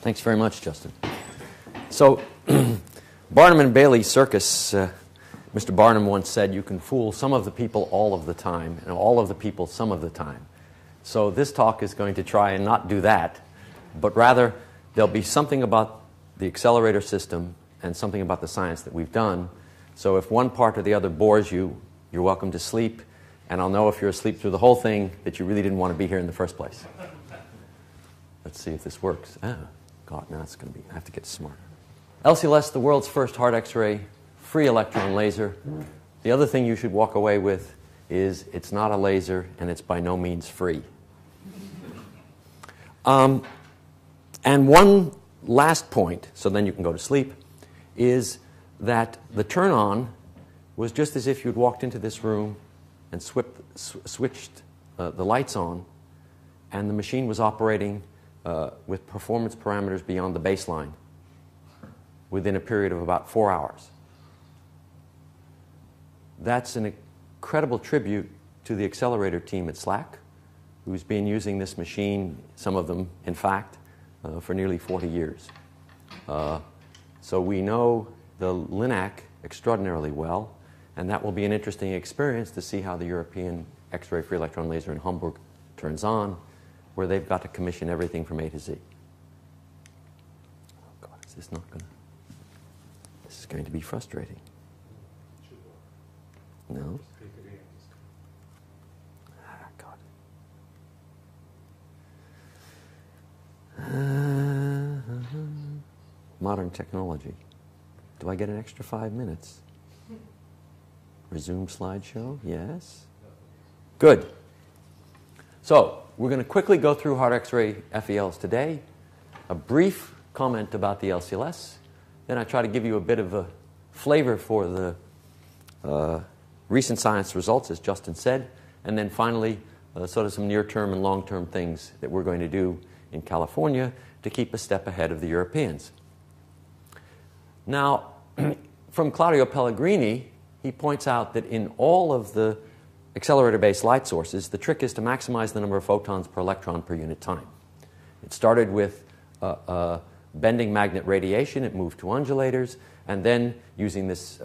Thanks very much, Justin. So Barnum and Bailey Circus, Mr. Barnum once said, you can fool some of the people all of the time and all of the people some of the time. So this talk is going to try and not do that, but rather there'll be something about the accelerator system and something about the science that we've done. So if one part or the other bores you, you're welcome to sleep, and I'll know if you're asleep through the whole thing that you really didn't want to be here in the first place. Let's see if this works. Ah, God, now it's going to be, I have to get smarter. LCLS, the world's first hard X-ray, free electron laser. The other thing you should walk away with is it's not a laser and it's by no means free. And one last point, so then you can go to sleep, is that the turn-on was just as if you'd walked into this room and switched the lights on, and the machine was operating with performance parameters beyond the baseline within a period of about 4 hours. That's an incredible tribute to the accelerator team at SLAC, who's been using this machine, some of them, in fact, for nearly 40 years. So we know the LINAC extraordinarily well, and that will be an interesting experience to see how the European X-ray free electron laser in Hamburg turns on, where they've got to commission everything from A to Z. Oh God, is this not going to... This is going to be frustrating. No? Ah, God. Modern technology. Do I get an extra 5 minutes? Resume slideshow? Yes? Good. So we're going to quickly go through hard X-ray FELs today, a brief comment about the LCLS, then I try to give you a bit of a flavor for the recent science results, as Justin said, and then finally sort of some near-term and long-term things that we're going to do in California to keep a step ahead of the Europeans. Now, from Claudio Pellegrini, he points out that in all of the accelerator-based light sources, the trick is to maximize the number of photons per electron per unit time. It started with bending magnet radiation, it moved to undulators, and then using this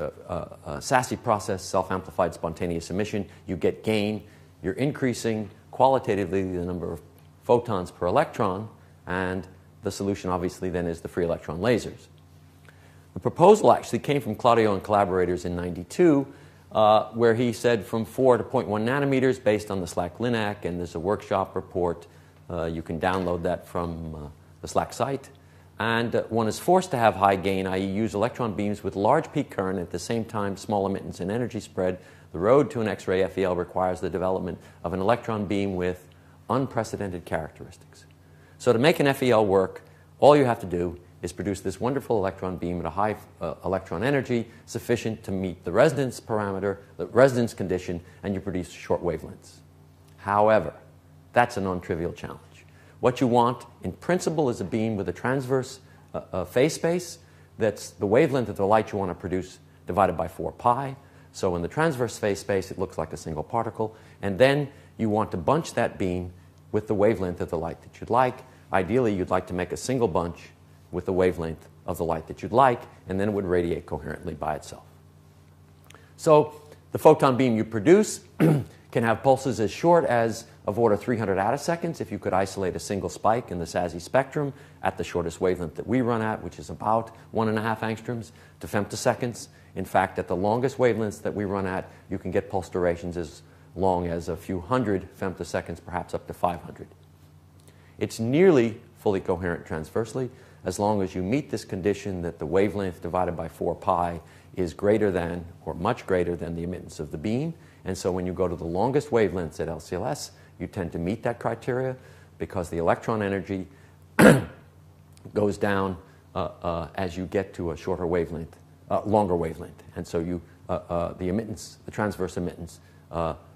SASE process, self-amplified spontaneous emission, you get gain. You're increasing qualitatively the number of photons per electron, and the solution obviously then is the free electron lasers. The proposal actually came from Claudio and collaborators in '92, where he said from 4 to 0.1 nanometers based on the SLAC LINAC, and there's a workshop report. You can download that from the SLAC site. And one is forced to have high gain, i.e. use electron beams with large peak current at the same time, small emittance and energy spread. The road to an X-ray FEL requires the development of an electron beam with unprecedented characteristics. So to make an FEL work, all you have to do is produce this wonderful electron beam at a high electron energy sufficient to meet the resonance parameter, the resonance condition, and you produce short wavelengths. However, that's a non-trivial challenge. What you want, in principle, is a beam with a transverse phase space that's the wavelength of the light you want to produce divided by 4 pi. So in the transverse phase space, it looks like a single particle. And then you want to bunch that beam with the wavelength of the light that you'd like. Ideally, you'd like to make a single bunch with the wavelength of the light that you'd like, and then it would radiate coherently by itself. So the photon beam you produce can have pulses as short as of order 300 attoseconds if you could isolate a single spike in the SASE spectrum at the shortest wavelength that we run at, which is about 1.5 angstroms to femtoseconds. In fact, at the longest wavelengths that we run at, you can get pulse durations as long as a few hundred femtoseconds, perhaps up to 500. It's nearly fully coherent transversely as long as you meet this condition that the wavelength divided by 4 pi is greater than or much greater than the emittance of the beam. And so when you go to the longest wavelengths at LCLS, you tend to meet that criteria because the electron energy goes down as you get to a shorter wavelength, longer wavelength. And so you, the emittance, the transverse emittance,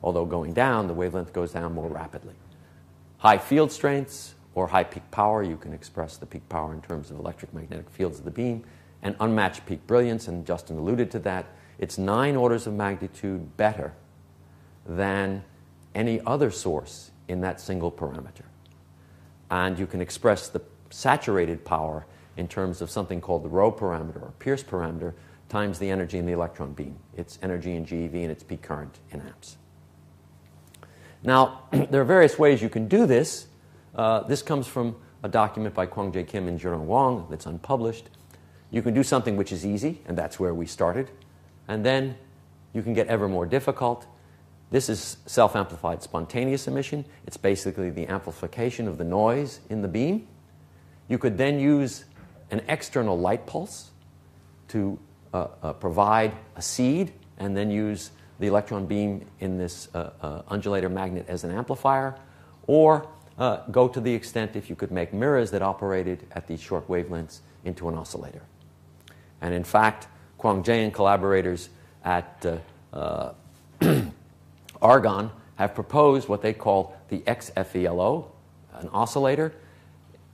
although going down, the wavelength goes down more rapidly. High field strengths or high peak power, you can express the peak power in terms of electric magnetic fields of the beam, and unmatched peak brilliance, and Justin alluded to that. It's 9 orders of magnitude better than any other source in that single parameter. And you can express the saturated power in terms of something called the Rho parameter or Pierce parameter times the energy in the electron beam. It's energy in GeV and its peak current in amps. Now, there are various ways you can do this. This comes from a document by Kwang-je Kim and Jiren Wong that's unpublished. You can do something which is easy, and that's where we started. And then you can get ever more difficult. This is self-amplified spontaneous emission. It's basically the amplification of the noise in the beam. You could then use an external light pulse to provide a seed and then use the electron beam in this undulator magnet as an amplifier, or go to the extent if you could make mirrors that operated at these short wavelengths into an oscillator. And in fact, Kwang-je and collaborators at Argonne have proposed what they call the XFELO, an oscillator.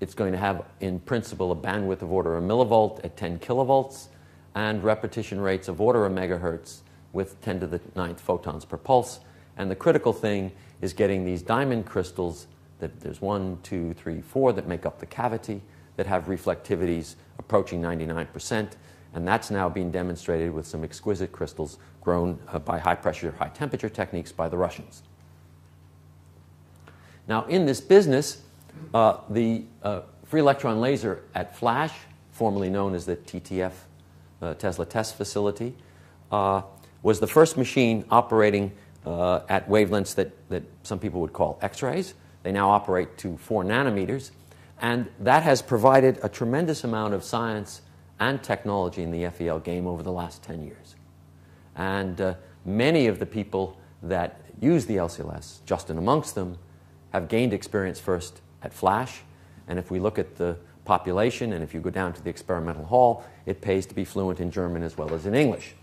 It's going to have, in principle, a bandwidth of order a millivolt at 10 kilovolts and repetition rates of order a megahertz with 10 to the 9th photons per pulse. And the critical thing is getting these diamond crystals, that there's 1, 2, 3, 4 that make up the cavity, that have reflectivities approaching 99%. And that's now being demonstrated with some exquisite crystals grown by high pressure, high temperature techniques by the Russians. Now, in this business, the free electron laser at Flash, formerly known as the TTF, Tesla Test Facility, was the first machine operating at wavelengths that some people would call X-rays. They now operate to 4 nanometers. And that has provided a tremendous amount of science and technology in the FEL game over the last 10 years. And many of the people that use the LCLS, Justin amongst them, have gained experience first at Flash. And if we look at the population, and if you go down to the experimental hall, it pays to be fluent in German as well as in English.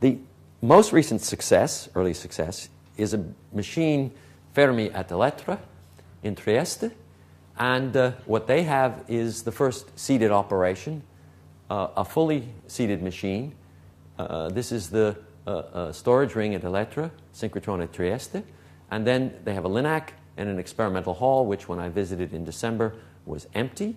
The most recent success, early success, is a machine, Fermi at Elettra in Trieste. And what they have is the first seeded operation, a fully seeded machine. This is the storage ring at Elettra, synchrotron at Trieste. And then they have a LINAC and an experimental hall, which when I visited in December was empty.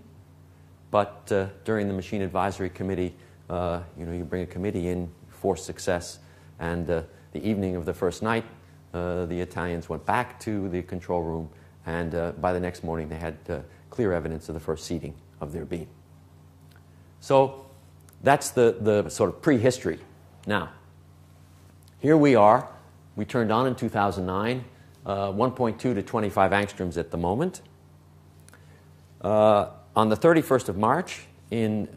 But during the machine advisory committee, you bring a committee in, force success. And the evening of the first night, the Italians went back to the control room. And by the next morning, they had clear evidence of the first seeding of their beam. So that's the sort of prehistory. Now, here we are. We turned on in 2009, 1.2 to 25 angstroms at the moment. On the 31st of March in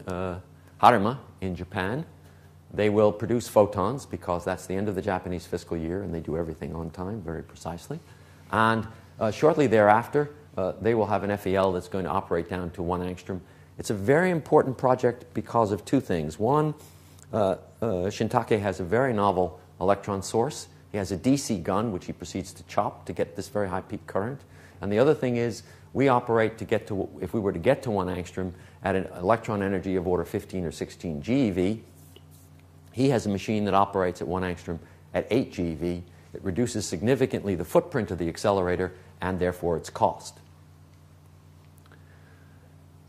Harima in Japan, they will produce photons because that's the end of the Japanese fiscal year, and they do everything on time very precisely. And shortly thereafter, they will have an FEL that's going to operate down to 1 angstrom. It's a very important project because of two things. One, Shintake has a very novel electron source. He has a DC gun, which he proceeds to chop to get this very high peak current. And the other thing is, we operate to get to, if we were to get to 1 angstrom at an electron energy of order 15 or 16 GeV, he has a machine that operates at 1 angstrom at 8 GeV. It reduces significantly the footprint of the accelerator and therefore its cost.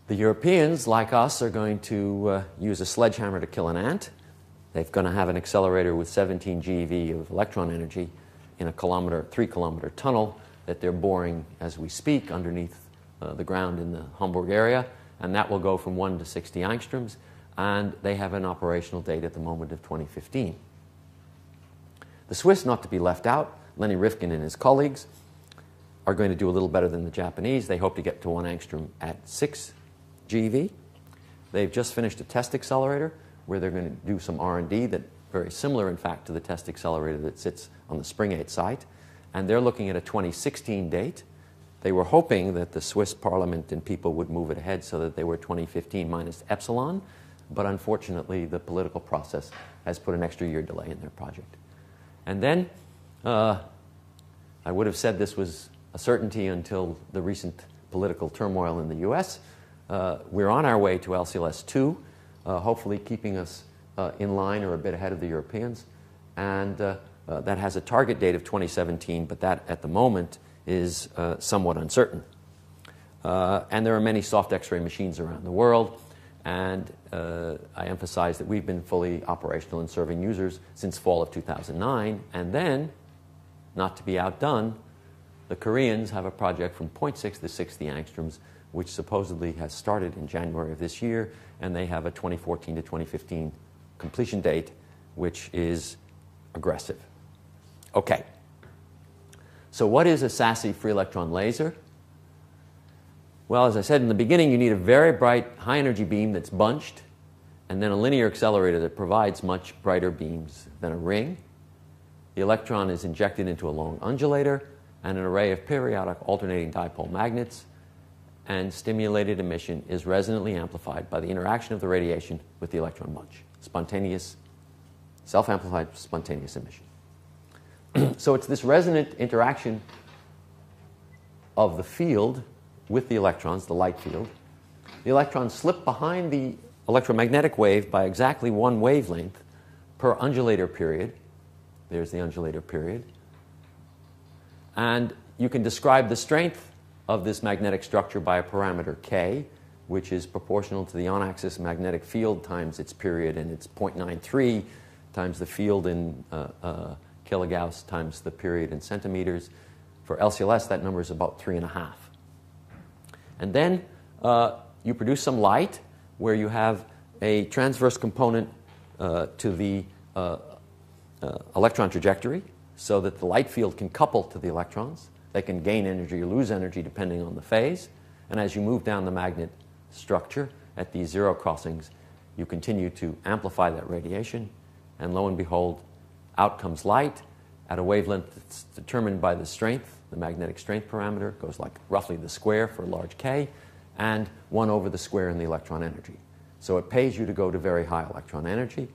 The Europeans, like us, are going to use a sledgehammer to kill an ant. They're going to have an accelerator with 17 GeV of electron energy in a 3-kilometer tunnel that they're boring as we speak underneath the ground in the Hamburg area. And that will go from 1 to 60 angstroms. And they have an operational date at the moment of 2015. The Swiss, not to be left out, Lenny Rifkin and his colleagues, are going to do a little better than the Japanese. They hope to get to 1 angstrom at 6 GeV. They've just finished a test accelerator where they're going to do some R&D that's very similar, in fact, to the test accelerator that sits on the Spring 8 site. And they're looking at a 2016 date. They were hoping that the Swiss parliament and people would move it ahead so that they were 2015 minus epsilon. But unfortunately, the political process has put an extra year delay in their project. And then, I would have said this was a certainty until the recent political turmoil in the U.S. We're on our way to LCLS 2, hopefully keeping us in line or a bit ahead of the Europeans. And that has a target date of 2017, but that at the moment is somewhat uncertain. And there are many soft X-ray machines around the world. And I emphasize that we've been fully operational and serving users since fall of 2009. And then, not to be outdone, the Koreans have a project from 0.6 to 60 angstroms, which supposedly has started in January of this year. And they have a 2014 to 2015 completion date, which is aggressive. OK. So what is a SASE free electron laser? Well, as I said in the beginning, you need a very bright, high-energy beam that's bunched, and then a linear accelerator that provides much brighter beams than a ring. The electron is injected into a long undulator and an array of periodic alternating dipole magnets, and stimulated emission is resonantly amplified by the interaction of the radiation with the electron bunch. Spontaneous, self-amplified spontaneous emission. So it's this resonant interaction of the field with the electrons, the light field. The electrons slip behind the electromagnetic wave by exactly one wavelength per undulator period. There's the undulator period. And you can describe the strength of this magnetic structure by a parameter k, which is proportional to the on-axis magnetic field times its period, and it's 0.93 times the field in kilogauss times the period in centimeters. For LCLS, that number is about 3.5. And then you produce some light where you have a transverse component to the electron trajectory so that the light field can couple to the electrons. They can gain energy or lose energy depending on the phase. And as you move down the magnet structure at these zero crossings, you continue to amplify that radiation. And lo and behold, out comes light at a wavelength that's determined by the strength. The magnetic strength parameter goes like roughly the square for large K, and 1 over the square in the electron energy. So it pays you to go to very high electron energy,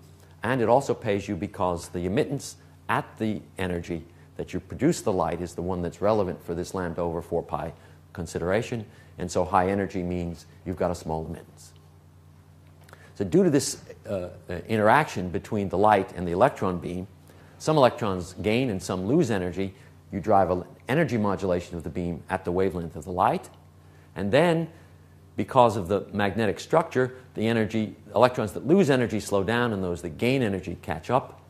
and it also pays you because the emittance at the energy that you produce the light is the one that's relevant for this lambda over 4 pi consideration, and so high energy means you've got a small emittance. So due to this interaction between the light and the electron beam, some electrons gain and some lose energy. You drive an energy modulation of the beam at the wavelength of the light. And then, because of the magnetic structure, the energy electrons that lose energy slow down and those that gain energy catch up.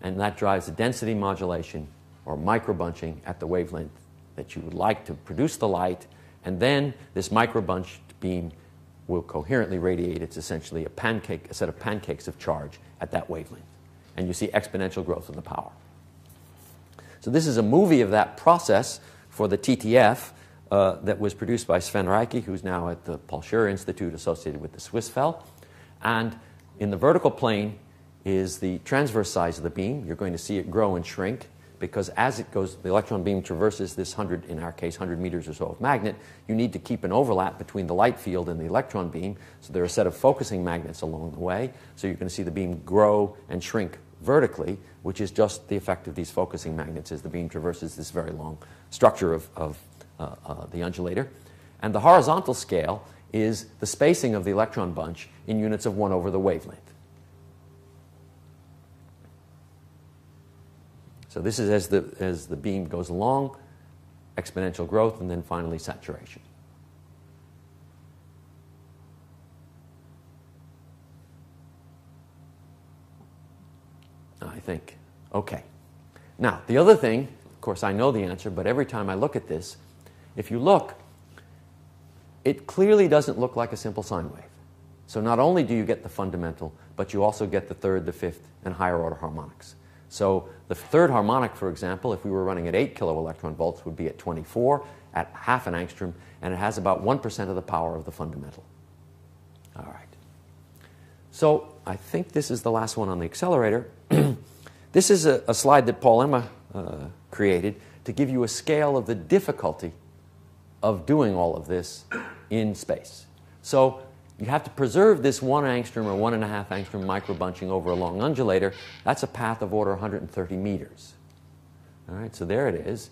And that drives a density modulation or microbunching at the wavelength that you would like to produce the light. And then this microbunched beam will coherently radiate. It's essentially a pancake, a set of pancakes of charge at that wavelength. And you see exponential growth in the power. So this is a movie of that process for the TTF that was produced by Sven Reiche, who's now at the Paul Scherrer Institute associated with the SwissFEL. And in the vertical plane is the transverse size of the beam. You're going to see it grow and shrink because as it goes, the electron beam traverses this 100, in our case, 100 meters or so of magnet. You need to keep an overlap between the light field and the electron beam. So there are a set of focusing magnets along the way. So you're going to see the beam grow and shrink vertically, which is just the effect of these focusing magnets as the beam traverses this very long structure of the undulator. And the horizontal scale is the spacing of the electron bunch in units of 1 over the wavelength. So this is as the beam goes along, exponential growth, and then finally saturation. I think. Okay. Now, the other thing, of course, I know the answer, but every time I look at this, if you look, it clearly doesn't look like a simple sine wave. So not only do you get the fundamental, but you also get the third, the fifth, and higher order harmonics. So the third harmonic, for example, if we were running at 8 kilo electron volts, would be at 24 at half an angstrom, and it has about 1% of the power of the fundamental. All right. So I think this is the last one on the accelerator. This is a slide that Paul Emma created to give you a scale of the difficulty of doing all of this in space. So you have to preserve this 1 angstrom or 1.5 angstrom microbunching over a long undulator. That's a path of order 130 meters. All right, so there it is.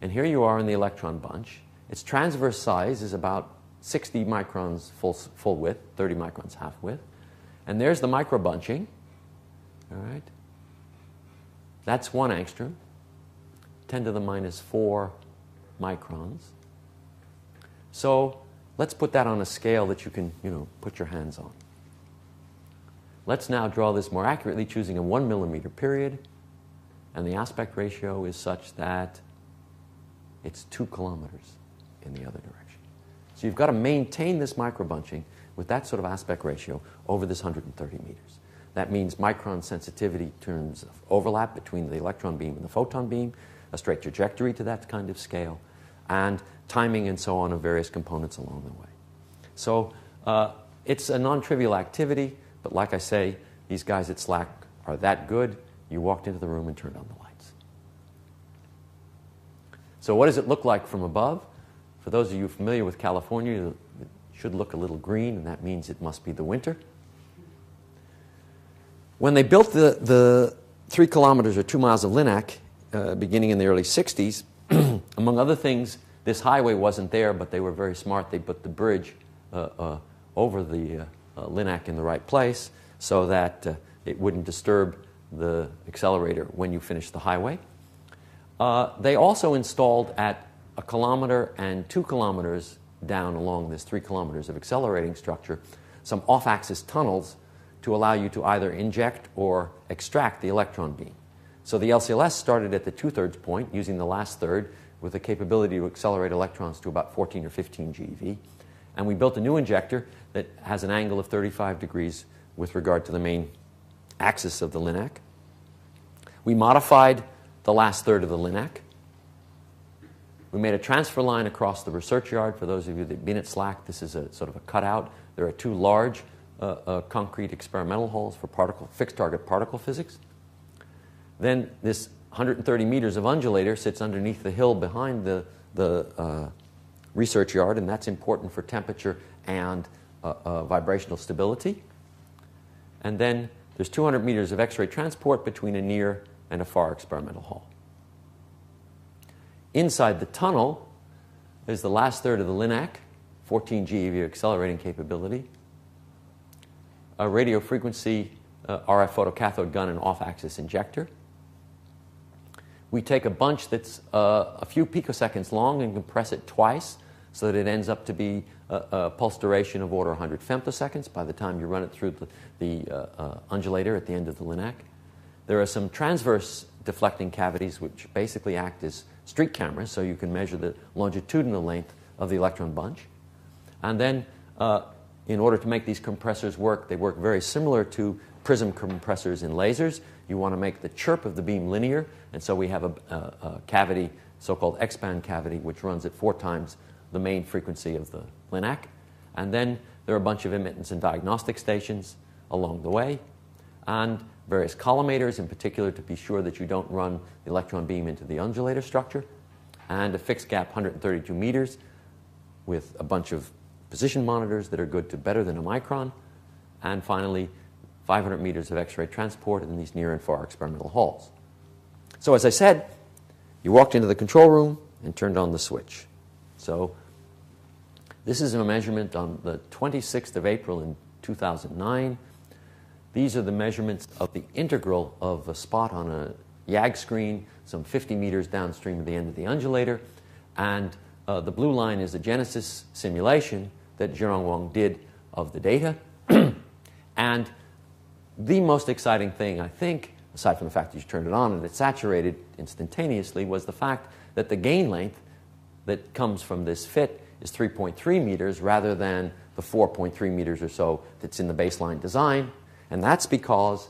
And here you are in the electron bunch. Its transverse size is about 60 microns full width, 30 microns half width. And there's the microbunching. All right. That's 1 angstrom, 10 to the minus 4 microns. So Let's put that on a scale that you can, put your hands on. Let's now draw this more accurately, choosing a 1 millimeter period, and the aspect ratio is such that it's 2 kilometers in the other direction. So you've got to maintain this microbunching with that sort of aspect ratio over this 130 meters. That means micron sensitivity in terms of overlap between the electron beam and the photon beam, a straight trajectory to that kind of scale, and timing and so on of various components along the way. So it's a non-trivial activity. But like I say, these guys at SLAC are that good. You walked into the room and turned on the lights. So what does it look like from above? For those of you familiar with California, it should look a little green, and that means it must be the winter. When they built the 3 kilometers or 2 miles of LINAC, beginning in the early 60s, among other things, this highway wasn't there, but they were very smart. They put the bridge over the LINAC in the right place so that it wouldn't disturb the accelerator when you finish the highway. They also installed at 1 kilometer and 2 kilometers down along this 3 kilometers of accelerating structure some off-axis tunnels to allow you to either inject or extract the electron beam. So the LCLS started at the 2/3 point using the last third with the capability to accelerate electrons to about 14 or 15 GeV. And we built a new injector that has an angle of 35 degrees with regard to the main axis of the LINAC. We modified the last third of the LINAC. We made a transfer line across the research yard. For those of you that have been at SLAC, this is a sort of a cutout. There are two large concrete experimental holes for fixed target particle physics. Then this 130 meters of undulator sits underneath the hill behind the research yard, and that's important for temperature and vibrational stability. And then there's 200 meters of X-ray transport between a near and a far experimental hall. Inside the tunnel is the last third of the LINAC, 14 GeV accelerating capability, a radio frequency RF photocathode gun and off-axis injector. We take a bunch that's a few picoseconds long and compress it twice, so that it ends up to be a pulse duration of order 100 femtoseconds by the time you run it through the undulator at the end of the LINAC. There are some transverse deflecting cavities which basically act as street cameras, so you can measure the longitudinal length of the electron bunch. And then in order to make these compressors work, they work very similar to prism compressors in lasers. You want to make the chirp of the beam linear, and so we have a cavity, so-called X-band cavity, which runs at 4 times the main frequency of the LINAC. And then there are a bunch of emittance and diagnostic stations along the way, and various collimators in particular to be sure that you don't run the electron beam into the undulator structure, and a fixed gap 132 meters with a bunch of position monitors that are good to better than a micron, and finally 500 meters of X-ray transport in these near and far experimental halls. So as I said, you walked into the control room and turned on the switch. So this is a measurement on the 26th of April in 2009. These are the measurements of the integral of a spot on a YAG screen, some 50 meters downstream of the end of the undulator. And the blue line is the genesis simulation that Jiren Wong did of the data. And the most exciting thing, I think, aside from the fact that you turned it on and it saturated instantaneously, was the fact that the gain length that comes from this fit is 3.3 meters rather than the 4.3 meters or so that's in the baseline design. And that's because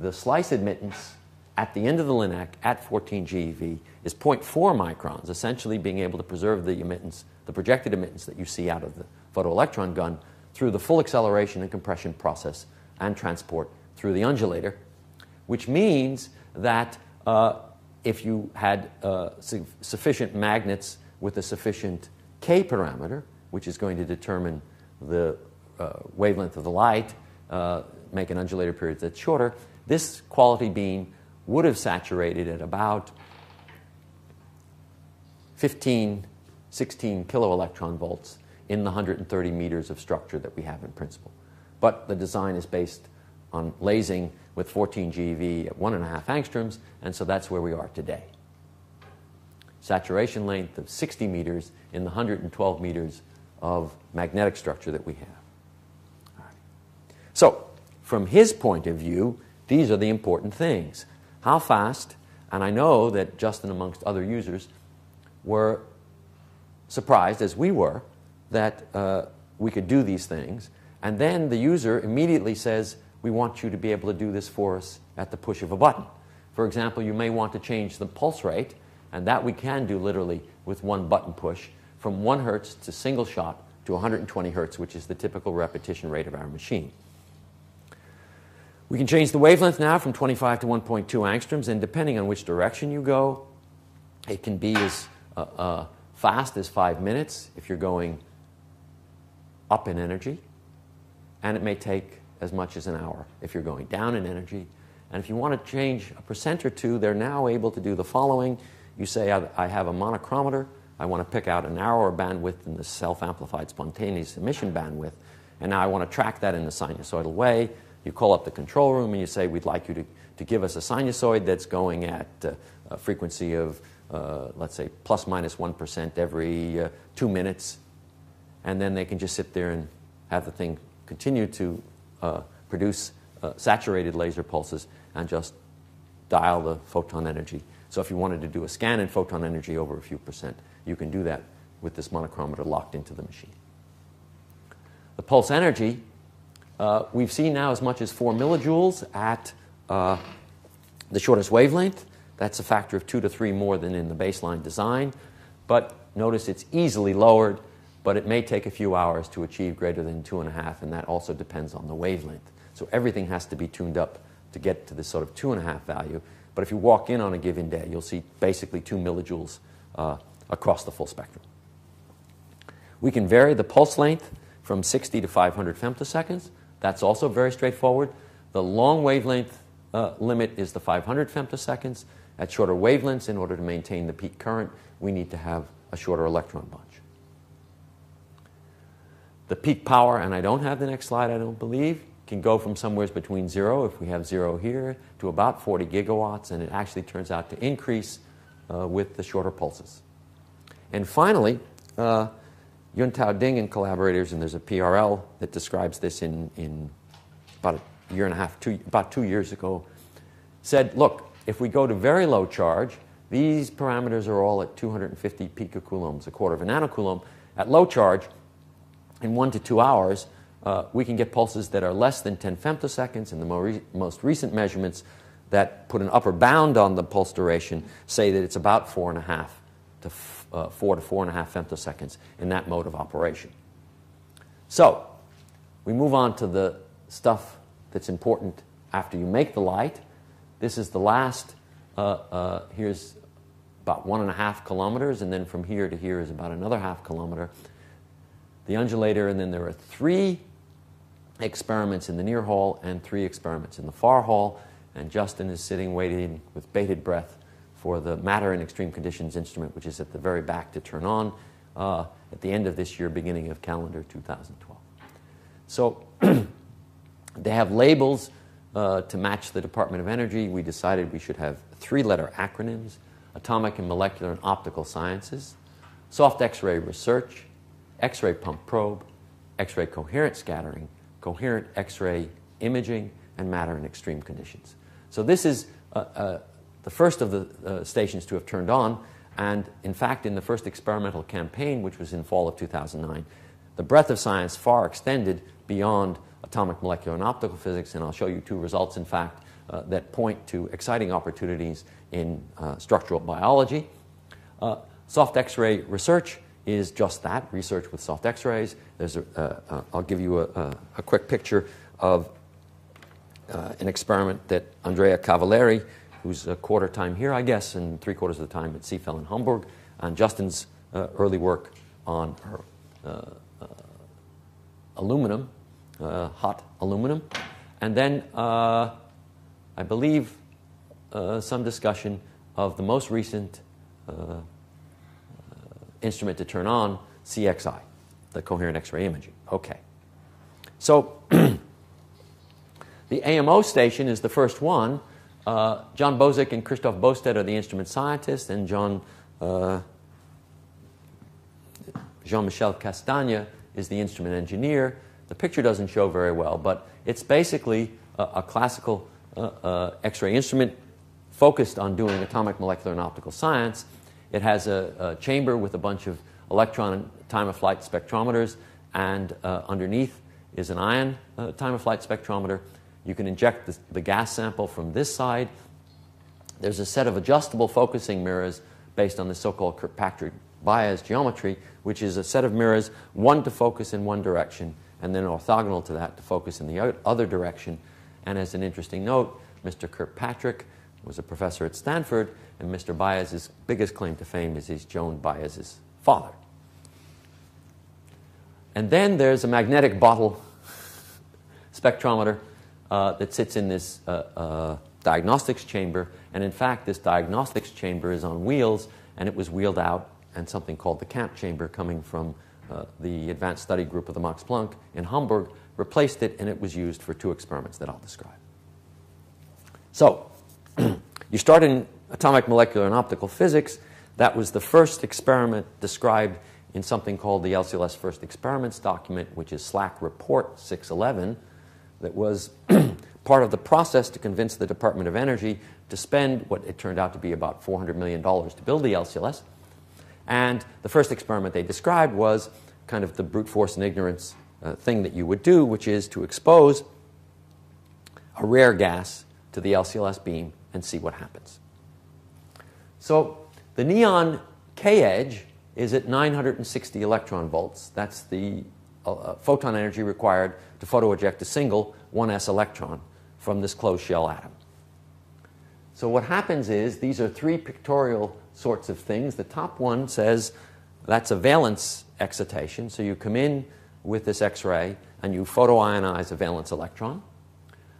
the slice admittance at the end of the LINAC at 14 GeV is 0.4 microns, essentially being able to preserve the emittance, the projected emittance that you see out of the photoelectron gun through the full acceleration and compression process and transport through the undulator, which means that if you had sufficient magnets with a sufficient K parameter, which is going to determine the wavelength of the light, make an undulator period that's shorter, this quality beam would have saturated at about 15, 16 kiloelectron volts in the 130 meters of structure that we have in principle. But the design is based on lasing with 14 GeV at 1.5 angstroms, and so that's where we are today. Saturation length of 60 meters in the 112 meters of magnetic structure that we have. All right. So, from his point of view, these are the important things. How fast, and I know that Justin, amongst other users, were surprised, as we were, that we could do these things. And then the user immediately says, we want you to be able to do this for us at the push of a button. For example, you may want to change the pulse rate, and that we can do literally with one button push, from 1 hertz to single shot to 120 hertz, which is the typical repetition rate of our machine. We can change the wavelength now from 25 to 1.2 angstroms, and depending on which direction you go, it can be as fast as 5 minutes if you're going up in energy, and it may take as much as an hour if you're going down in energy. And if you want to change a percent or two, they're now able to do the following. You say, I have a monochromator. I want to pick out a narrower bandwidth than the self-amplified spontaneous emission bandwidth. And now I want to track that in a sinusoidal way. You call up the control room and you say, we'd like you to give us a sinusoid that's going at a frequency of, let's say, plus minus 1% every 2 minutes. And then they can just sit there and have the thing continue to produce saturated laser pulses and just dial the photon energy. So if you wanted to do a scan in photon energy over a few percent, you can do that with this monochromator locked into the machine. The pulse energy, we've seen now as much as 4 millijoules at the shortest wavelength. That's a factor of 2 to 3 more than in the baseline design. But notice it's easily lowered, but it may take a few hours to achieve greater than 2.5, and that also depends on the wavelength. So everything has to be tuned up to get to this sort of 2.5 value. But if you walk in on a given day, you'll see basically 2 millijoules across the full spectrum. We can vary the pulse length from 60 to 500 femtoseconds. That's also very straightforward. The long wavelength limit is the 500 femtoseconds. At shorter wavelengths, in order to maintain the peak current, we need to have a shorter electron bunch. The peak power, and I don't have the next slide, I don't believe, can go from somewhere between 0, if we have 0 here, to about 40 gigawatts, and it actually turns out to increase with the shorter pulses. And finally, Yun Tao Ding and collaborators, and there's a PRL that describes this in about 1.5 years, about 2 years ago, said, look, if we go to very low charge, these parameters are all at 250 picocoulombs, 1/4 of a nanocoulomb. At low charge, in 1 to 2 hours, we can get pulses that are less than 10 femtoseconds. In the most recent measurements that put an upper bound on the pulse duration, say that it's about 4 to 4.5 femtoseconds in that mode of operation. So we move on to the stuff that's important after you make the light. This is the last, here's about 1.5 kilometers, and then from here to here is about another 0.5 kilometer. The undulator, and then there are 3 experiments in the near hall and 3 experiments in the far hall. And Justin is sitting waiting with bated breath for the matter in extreme conditions instrument, which is at the very back, to turn on at the end of this year, beginning of calendar 2012. So they have labels to match the Department of Energy. We decided we should have 3-letter acronyms: Atomic and Molecular and Optical Sciences, Soft X-ray Research, X-ray pump probe, X-ray coherent scattering, coherent X-ray imaging, and matter in extreme conditions. So this is the first of the stations to have turned on. And in fact, in the first experimental campaign, which was in fall of 2009, the breadth of science far extended beyond atomic, molecular, and optical physics. And I'll show you 2 results, in fact, that point to exciting opportunities in structural biology. Soft X-ray research is just that, research with soft X-rays. There's I'll give you a quick picture of an experiment that Andrea Cavalleri, who's a quarter time here, I guess, and 3/4 of the time at CFEL in Hamburg, and Justin's early work on aluminum, hot aluminum. And then I believe some discussion of the most recent instrument to turn on, CXI, the coherent X-ray imaging. Okay. So the AMO station is the first one. John Bozick and Christoph Bosted are the instrument scientists, and John Jean-Michel Castagne is the instrument engineer. The picture doesn't show very well, but it's basically a classical X-ray instrument focused on doing atomic, molecular, and optical science. It has a chamber with a bunch of electron time-of-flight spectrometers, and underneath is an ion time-of-flight spectrometer. You can inject the gas sample from this side. There's a set of adjustable focusing mirrors based on the so-called Kirkpatrick bias geometry, which is a set of mirrors, one to focus in one direction, and then orthogonal to that to focus in the other direction. And as an interesting note, Mr. Kirkpatrick was a professor at Stanford, and Mr. Bias's biggest claim to fame is he's Joan Baez's father. And then there's a magnetic bottle spectrometer that sits in this diagnostics chamber. And in fact, this diagnostics chamber is on wheels, and it was wheeled out and something called the camp chamber, coming from the advanced study group of the Max Planck in Hamburg, replaced it, and it was used for two experiments that I'll describe. So you start in atomic, molecular, and optical physics. That was the first experiment described in something called the LCLS First Experiments document, which is SLAC Report 611, that was part of the process to convince the Department of Energy to spend what it turned out to be about $400 million to build the LCLS. And the first experiment they described was kind of the brute force and ignorance thing that you would do, which is to expose a rare gas to the LCLS beam and see what happens. So the neon K-edge is at 960 electron volts. That's the photon energy required to photoeject a single 1s electron from this closed-shell atom. So what happens is, these are three pictorial sorts of things. The top one says that's a valence excitation. So you come in with this X-ray and you photoionize a valence electron.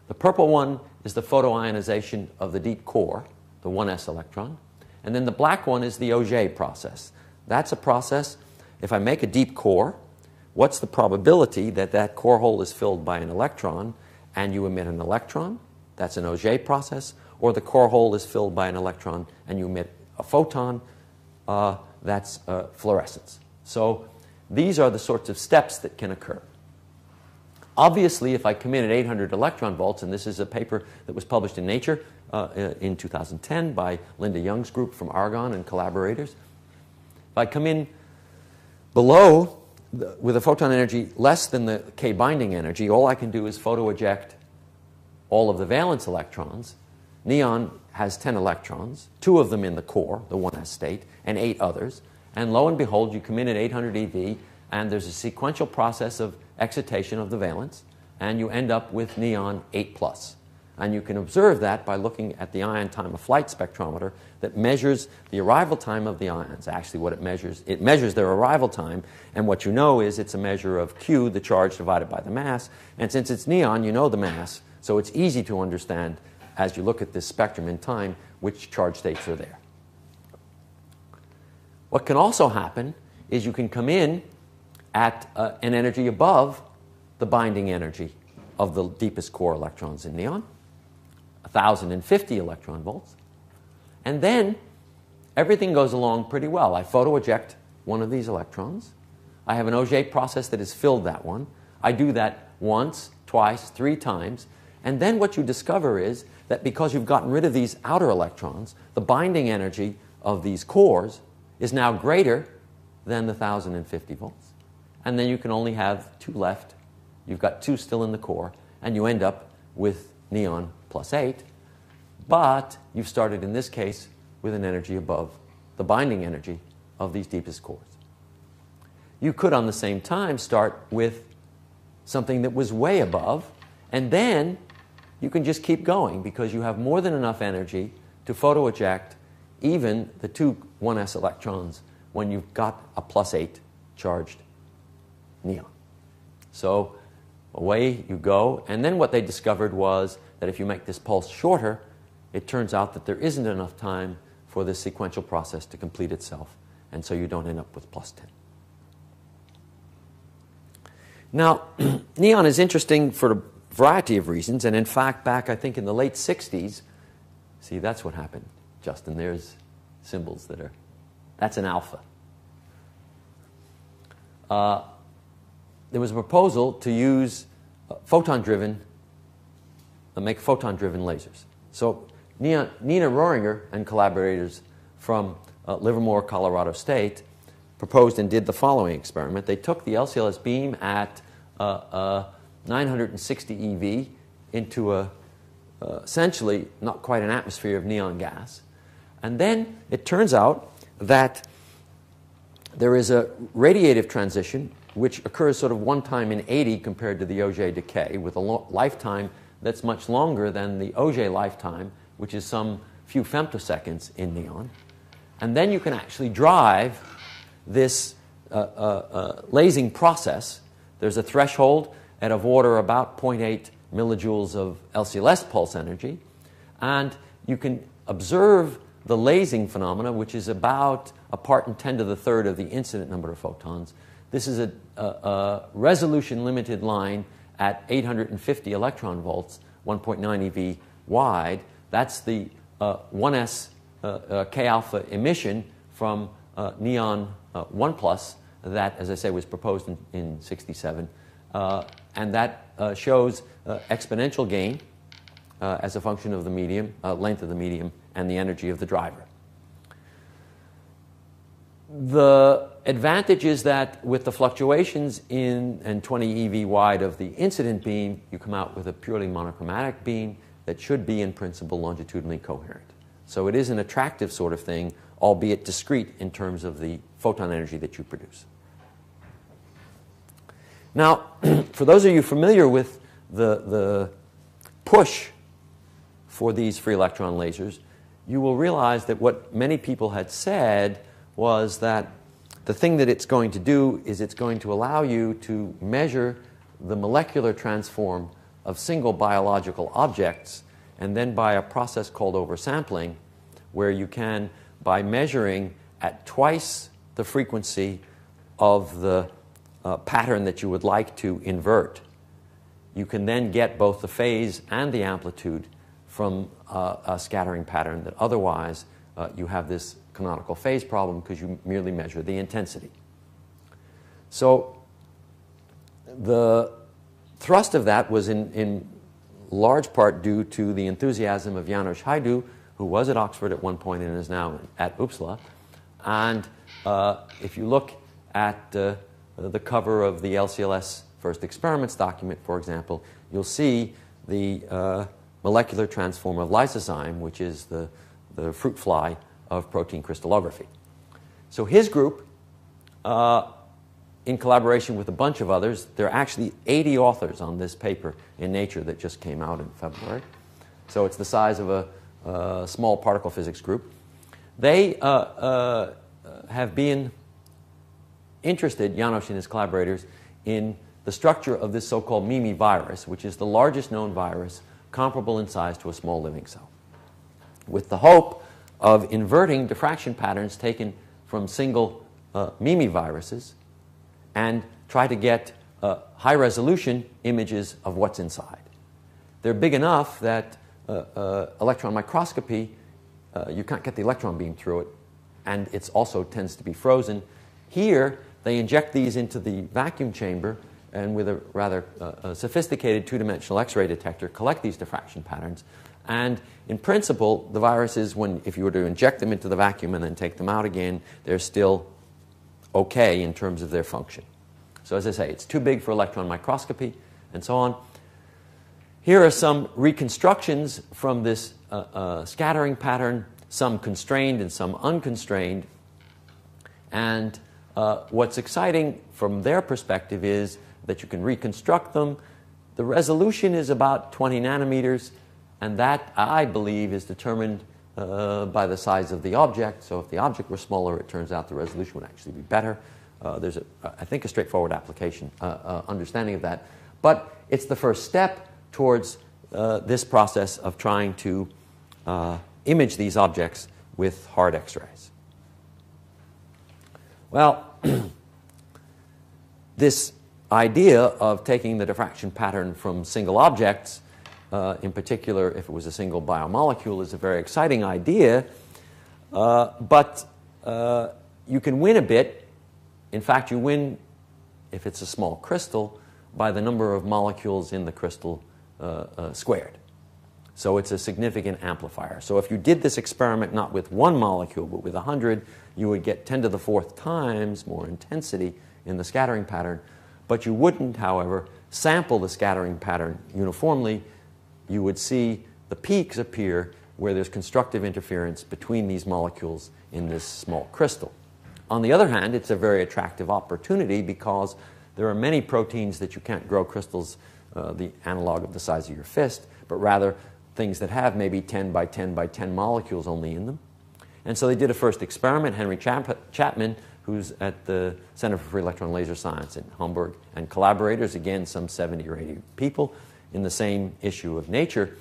The purple one is the photoionization of the deep core, the 1s electron. And then the black one is the Auger process. That's a process, if I make a deep core, what's the probability that that core hole is filled by an electron and you emit an electron? That's an Auger process. Or the core hole is filled by an electron and you emit a photon, that's fluorescence. So these are the sorts of steps that can occur. Obviously, if I come in at 800 electron volts, and this is a paper that was published in Nature in 2010 by Linda Young's group from Argonne and collaborators, if I come in below with a photon energy less than the K binding energy, all I can do is photoeject all of the valence electrons. Neon has 10 electrons, 2 of them in the core, the 1s state, and 8 others. And lo and behold, you come in at 800 eV, and there's a sequential process of excitation of the valence, and you end up with neon 8+. And you can observe that by looking at the ion time of flight spectrometer that measures the arrival time of the ions. Actually, what it measures their arrival time, and what you know is it's a measure of Q, the charge, divided by the mass. And since it's neon, you know the mass, so it's easy to understand as you look at this spectrum in time, which charge states are there. What can also happen is you can come in at an energy above the binding energy of the deepest core electrons in neon, 1,050 electron volts. And then everything goes along pretty well. I photoeject one of these electrons. I have an Auger process that has filled that one. I do that once, twice, 3 times. And then what you discover is that because you've gotten rid of these outer electrons, the binding energy of these cores is now greater than the 1,050 volts. And then you can only have 2 left. You've got 2 still in the core, and you end up with neon +8. But you've started, in this case, with an energy above the binding energy of these deepest cores. You could, on the same time, start with something that was way above, and then you can just keep going because you have more than enough energy to photoeject even the 2 1s electrons when you've got a +8 charged neon. So away you go. And then what they discovered was that if you make this pulse shorter, it turns out that there isn't enough time for this sequential process to complete itself. And so you don't end up with +10. Now, neon is interesting for a variety of reasons. And in fact, back, I think, in the late 60s, see, that's what happened, Justin. There's symbols that are, that's an alpha. there was a proposal to use photon-driven, make photon-driven lasers. So Nina Rohringer and collaborators from Livermore, Colorado State, proposed and did the following experiment. They took the LCLS beam at 960 eV into a, essentially not quite an atmosphere of neon gas. And then it turns out that there is a radiative transition which occurs sort of one time in 80 compared to the Auger decay, with a lifetime that's much longer than the Auger lifetime, which is some few femtoseconds in neon. And then you can actually drive this lasing process. There's a threshold at of order about 0.8 millijoules of LCLS pulse energy, and you can observe the lasing phenomena, which is about a part in 10 to the third of the incident number of photons. This is a resolution-limited line at 850 electron volts, 1.9 eV wide. That's the 1s K-alpha emission from neon 1+, that, as I say, was proposed in 67. And that shows exponential gain as a function of the medium, length of the medium, and the energy of the driver. The advantage is that with the fluctuations in and 20 eV wide of the incident beam, you come out with a purely monochromatic beam that should be, in principle, longitudinally coherent. So it is an attractive sort of thing, albeit discrete in terms of the photon energy that you produce. Now, for those of you familiar with the push for these free electron lasers, you will realize that what many people had said was that the thing that it's going to do is it's going to allow you to measure the molecular transform of single biological objects, and then by a process called oversampling, where you can, by measuring at twice the frequency of the pattern that you would like to invert, you can then get both the phase and the amplitude from a scattering pattern that otherwise you have this canonical phase problem because you merely measure the intensity. So the thrust of that was in large part due to the enthusiasm of János Hajdu, who was at Oxford at one point and is now at Uppsala. And if you look at the cover of the LCLS First Experiments document, for example, you'll see the molecular transform of lysozyme, which is the fruit fly of protein crystallography. So his group, in collaboration with a bunch of others, there are actually 80 authors on this paper in Nature that just came out in February. So it's the size of a small particle physics group. They have been interested, János and his collaborators, in the structure of this so-called Mimi virus, which is the largest known virus comparable in size to a small living cell, with the hope of inverting diffraction patterns taken from single Mimi viruses and try to get high-resolution images of what's inside. They're big enough that electron microscopy, you can't get the electron beam through it, and it also tends to be frozen. Here, they inject these into the vacuum chamber and with a rather sophisticated two-dimensional X-ray detector collect these diffraction patterns. And in principle, the viruses, if you were to inject them into the vacuum and then take them out again, they're still okay in terms of their function. So as I say, it's too big for electron microscopy and so on. Here are some reconstructions from this scattering pattern, some constrained and some unconstrained. And what's exciting from their perspective is that you can reconstruct them. The resolution is about 20 nanometers, and that, I believe, is determined by the size of the object. So if the object were smaller, it turns out the resolution would actually be better. There's, I think, a straightforward application, understanding of that. But it's the first step towards this process of trying to image these objects with hard X-rays. Well, this idea of taking the diffraction pattern from single objects, in particular, if it was a single biomolecule, is a very exciting idea. But you can win a bit. In fact, you win if it's a small crystal, by the number of molecules in the crystal squared. So it's a significant amplifier. So if you did this experiment not with one molecule but with 100, you would get 10 to the fourth times more intensity in the scattering pattern. But you wouldn't, however, sample the scattering pattern uniformly. You would see the peaks appear where there's constructive interference between these molecules in this small crystal. On the other hand, it's a very attractive opportunity because there are many proteins that you can't grow crystals the analog of the size of your fist, but rather things that have maybe 10 by 10 by 10 molecules only in them. And so they did a first experiment. Henry Chapman, who's at the Center for Free Electron Laser Science in Hamburg, and collaborators, again, some 70 or 80 people, in the same issue of Nature.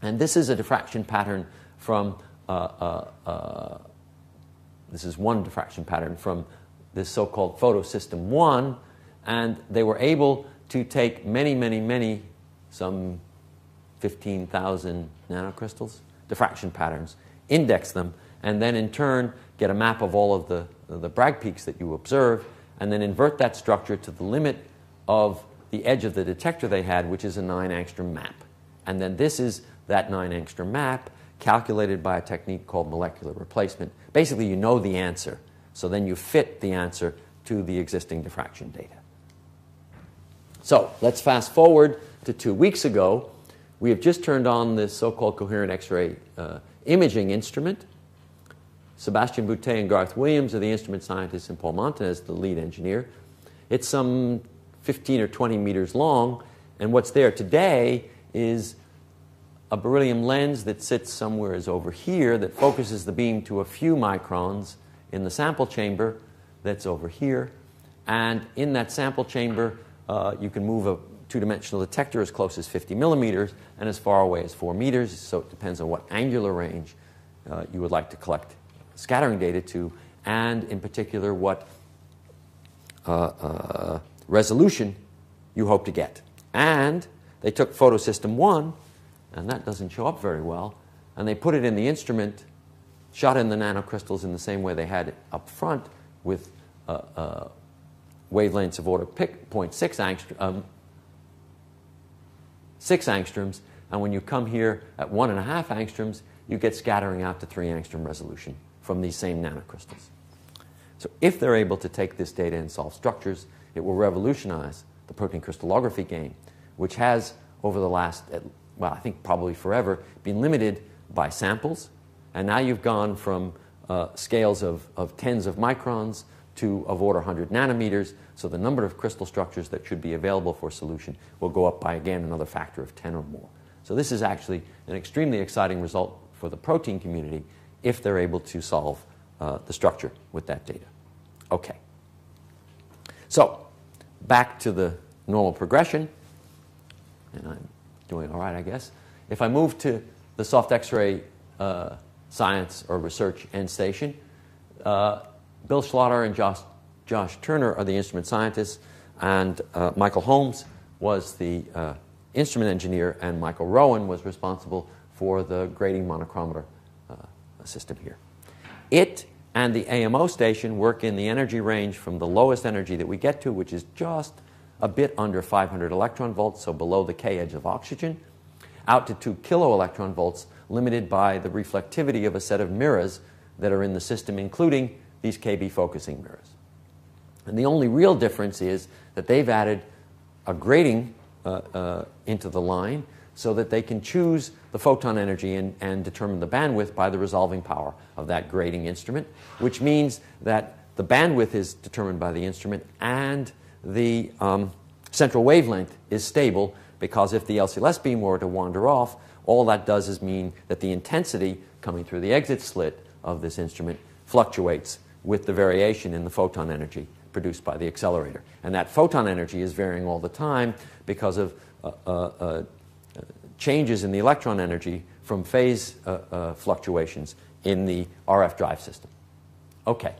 And this is a diffraction pattern from, this is one diffraction pattern from this so-called photosystem one, and they were able to take many, many, many, some 15,000 nanocrystals, diffraction patterns, index them, and then in turn get a map of all of the Bragg peaks that you observe, and then invert that structure to the limit of the edge of the detector they had, which is a 9-angstrom map. And then this is that 9-angstrom map calculated by a technique called molecular replacement. Basically, you know the answer, so then you fit the answer to the existing diffraction data. So let's fast forward to 2 weeks ago. We have just turned on this so-called coherent X-ray imaging instrument. Sebastian Boutet and Garth Williams are the instrument scientists, and Paul Montanez, the lead engineer. It's some 15 or 20 meters long, and what's there today is a beryllium lens that sits somewhere is over here that focuses the beam to a few microns in the sample chamber that's over here. And in that sample chamber, you can move a two-dimensional detector as close as 50 millimeters and as far away as 4 meters, so it depends on what angular range you would like to collect scattering data to, and in particular what resolution you hope to get. And they took photosystem one, and that doesn't show up very well, and they put it in the instrument, shot in the nanocrystals in the same way they had it up front with wavelengths of order 6 angstroms, and when you come here at 1.5 angstroms, you get scattering out to 3 angstrom resolution from these same nanocrystals. So if they're able to take this data and solve structures, it will revolutionize the protein crystallography game, which has over the last, well, I think probably forever, been limited by samples. And now you've gone from scales of tens of microns to of order 100 nanometers. So the number of crystal structures that should be available for solution will go up by, again, another factor of 10 or more. So this is actually an extremely exciting result for the protein community if they're able to solve the structure with that data. Okay. So back to the normal progression. And I'm doing all right, I guess. If I move to the soft X-ray science or research end station, Bill Schlatter and Josh Turner are the instrument scientists, and Michael Holmes was the instrument engineer, and Michael Rowan was responsible for the grading monochromator system here. It and the AMO station work in the energy range from the lowest energy that we get to, which is just a bit under 500 electron volts, so below the K edge of oxygen, out to 2 kilo electron volts, limited by the reflectivity of a set of mirrors that are in the system, including these KB focusing mirrors. And the only real difference is that they've added a grating into the line so that they can choose the photon energy and determine the bandwidth by the resolving power of that grating instrument, which means that the bandwidth is determined by the instrument and the central wavelength is stable, because if the LCLS beam were to wander off, all that does is mean that the intensity coming through the exit slit of this instrument fluctuates with the variation in the photon energy produced by the accelerator. And that photon energy is varying all the time because of changes in the electron energy from phase fluctuations in the RF drive system. Okay.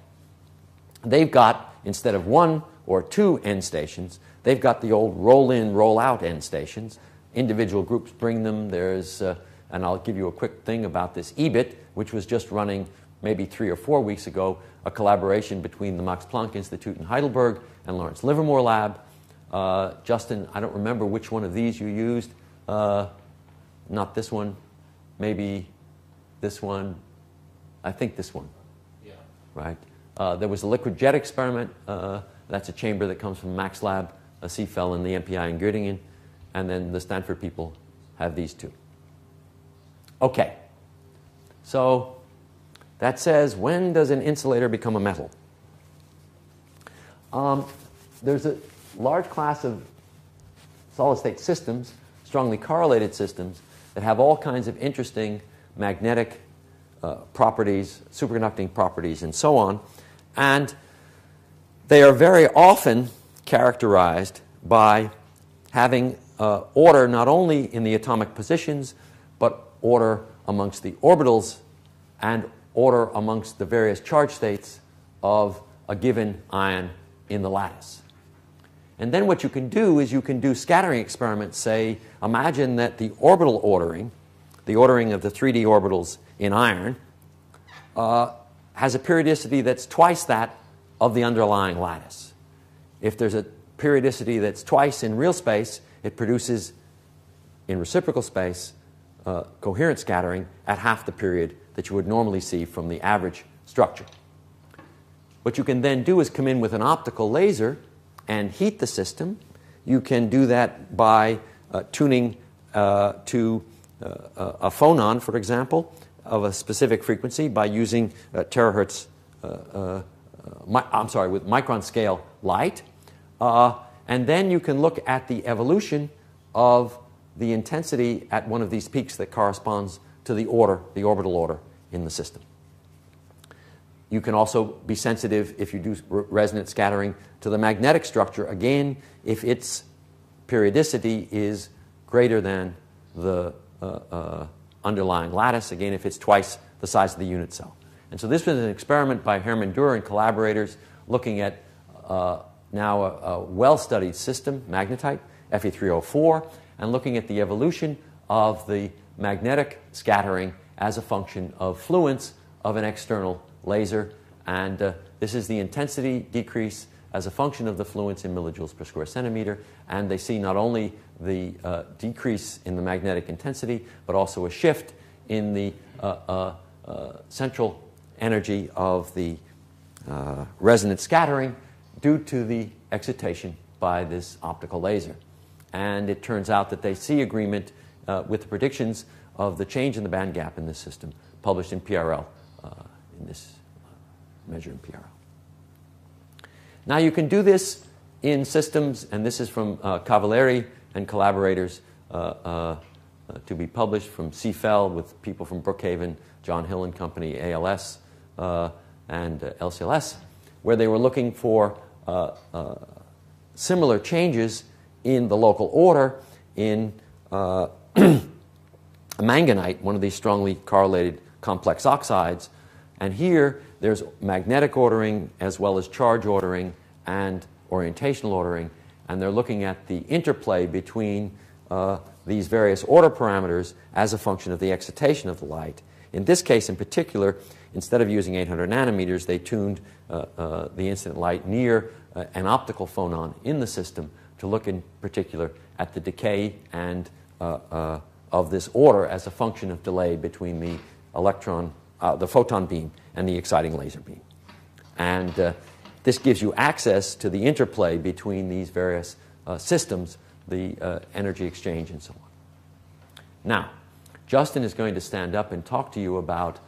They've got, instead of 1 or 2 end stations, they've got the old roll-in, roll-out end stations. Individual groups bring them. There's, and I'll give you a quick thing about this EBIT, which was just running maybe 3 or 4 weeks ago, a collaboration between the Max Planck Institute in Heidelberg and Lawrence Livermore Lab. Justin, I don't remember which one of these you used. Not this one, maybe this one. I think this one. Yeah. Right? There was a liquid jet experiment. That's a chamber that comes from Max Lab, a CFEL, and the MPI in Göttingen. And then the Stanford people have these two. Okay. So that says, when does an insulator become a metal? There's a large class of solid-state systems, strongly correlated systems, that have all kinds of interesting magnetic properties, superconducting properties, and so on. And they are very often characterized by having order not only in the atomic positions, but order amongst the orbitals and order amongst the various charge states of a given ion in the lattice. And then what you can do is you can do scattering experiments. Say, imagine that the orbital ordering, the ordering of the 3D orbitals in iron, has a periodicity that's twice that of the underlying lattice. If there's a periodicity that's twice in real space, it produces, in reciprocal space, coherent scattering at half the period that you would normally see from the average structure. What you can then do is come in with an optical laser and heat the system. You can do that by tuning to a phonon, for example, of a specific frequency by using terahertz, with micron scale light. And then you can look at the evolution of the intensity at one of these peaks that corresponds to the order, the orbital order in the system. You can also be sensitive, if you do resonance scattering, to the magnetic structure, again, if its periodicity is greater than the underlying lattice, again, if it's twice the size of the unit cell. And so this was an experiment by Hermann Dürer and collaborators looking at now a well-studied system, magnetite, Fe304, and looking at the evolution of the magnetic scattering as a function of fluence of an external laser. And this is the intensity decrease as a function of the fluence in millijoules per square centimeter. And they see not only the decrease in the magnetic intensity, but also a shift in the central energy of the resonance scattering due to the excitation by this optical laser. And it turns out that they see agreement with the predictions of the change in the band gap in this system, published in PRL, in this measure in PRL. Now you can do this in systems, and this is from Cavalleri and collaborators to be published from CFEL with people from Brookhaven, John Hill and Company, ALS, and LCLS, where they were looking for similar changes in the local order in manganite, one of these strongly correlated complex oxides. And here there's magnetic ordering as well as charge ordering and orientational ordering. And they're looking at the interplay between these various order parameters as a function of the excitation of the light. In this case in particular, instead of using 800 nanometers, they tuned the incident light near an optical phonon in the system to look in particular at the decay and of this order as a function of delay between the electron, the photon beam and the exciting laser beam. And this gives you access to the interplay between these various systems, the energy exchange and so on. Now, Justin is going to stand up and talk to you about